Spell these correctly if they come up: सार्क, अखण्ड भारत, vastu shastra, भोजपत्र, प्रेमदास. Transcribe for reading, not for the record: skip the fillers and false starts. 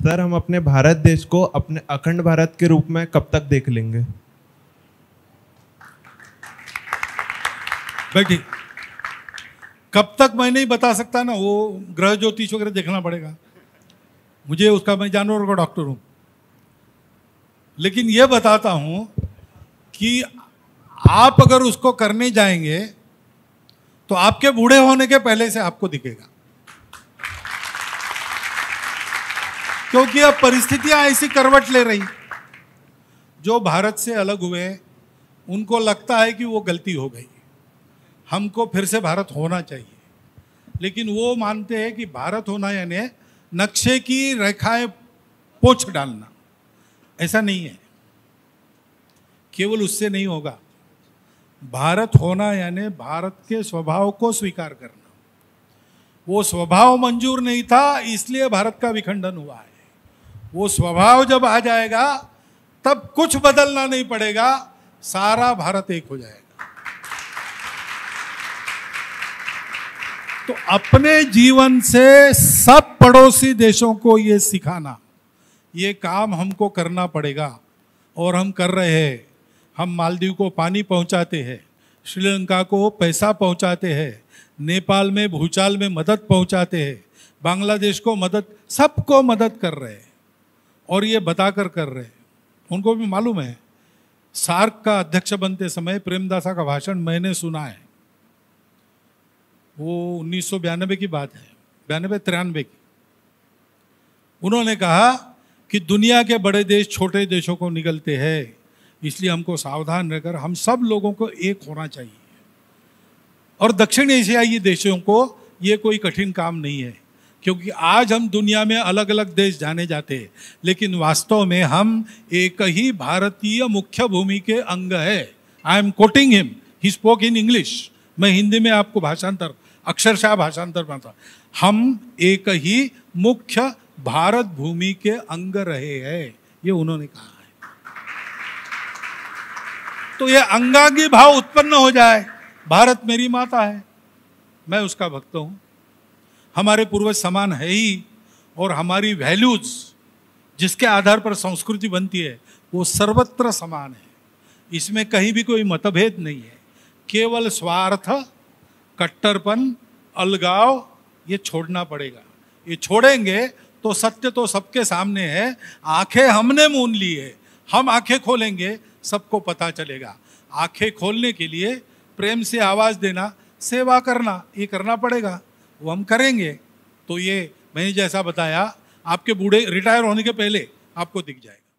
Sir, हम अपने भारत देश को अपने अखंड भारत के रूप में कब तक देख लेंगे? देखिए, कब तक मैं नहीं बता सकता ना, वो ग्रह ज्योतिष वगैरह देखना पड़ेगा मुझे उसका। मैं जानवर का डॉक्टर हूँ, लेकिन ये बताता हूँ कि आप अगर उसको करने जाएंगे तो आपके बूढ़े होने के पहले से आपको दिखेगा, क्योंकि अब परिस्थितियाँ ऐसी करवट ले रही। जो भारत से अलग हुए उनको लगता है कि वो गलती हो गई, हमको फिर से भारत होना चाहिए, लेकिन वो मानते हैं कि भारत होना यानी नक्शे की रेखाएं पोंछ डालना। ऐसा नहीं है, केवल उससे नहीं होगा। भारत होना यानी भारत के स्वभाव को स्वीकार करना। वो स्वभाव मंजूर नहीं था, इसलिए भारत का विखंडन हुआ है। वो स्वभाव जब आ जाएगा तब कुछ बदलना नहीं पड़ेगा, सारा भारत एक हो जाएगा। तो अपने जीवन से सब पड़ोसी देशों को ये सिखाना, ये काम हमको करना पड़ेगा और हम कर रहे हैं। हम मालदीव को पानी पहुंचाते हैं, श्रीलंका को पैसा पहुंचाते हैं, नेपाल में भूचाल में मदद पहुंचाते हैं, बांग्लादेश को मदद, सबको मदद कर रहे हैं और ये बताकर कर रहे हैं। उनको भी मालूम है। सार्क का अध्यक्ष बनते समय प्रेमदास का भाषण मैंने सुना है, वो 1992 की बात है, 92-93 की। उन्होंने कहा कि दुनिया के बड़े देश छोटे देशों को निगलते हैं, इसलिए हमको सावधान रहकर हम सब लोगों को एक होना चाहिए। और दक्षिण एशियाई देशों को ये कोई कठिन काम नहीं है, क्योंकि आज हम दुनिया में अलग अलग देश जाने जाते हैं, लेकिन वास्तव में हम एक ही भारतीय मुख्य भूमि के अंग है। I am quoting him, he spoke in English. मैं हिंदी में आपको भाषांतर, अक्षरशः भाषांतर बनाता। हम एक ही मुख्य भारत भूमि के अंग रहे हैं, ये उन्होंने कहा है। तो ये अंगांगी भाव उत्पन्न हो जाए, भारत मेरी माता है, मैं उसका भक्त हूँ, हमारे पूर्वज समान है ही, और हमारी वैल्यूज जिसके आधार पर संस्कृति बनती है वो सर्वत्र समान है। इसमें कहीं भी कोई मतभेद नहीं है। केवल स्वार्थ, कट्टरपन, अलगाव ये छोड़ना पड़ेगा। ये छोड़ेंगे तो सत्य तो सबके सामने है। आंखें हमने मूंद ली है, हम आंखें खोलेंगे सबको पता चलेगा। आंखें खोलने के लिए प्रेम से आवाज़ देना, सेवा करना, ये करना पड़ेगा, वो हम करेंगे तो ये मैंने जैसा बताया आपके बूढ़े रिटायर होने के पहले आपको दिख जाएगा।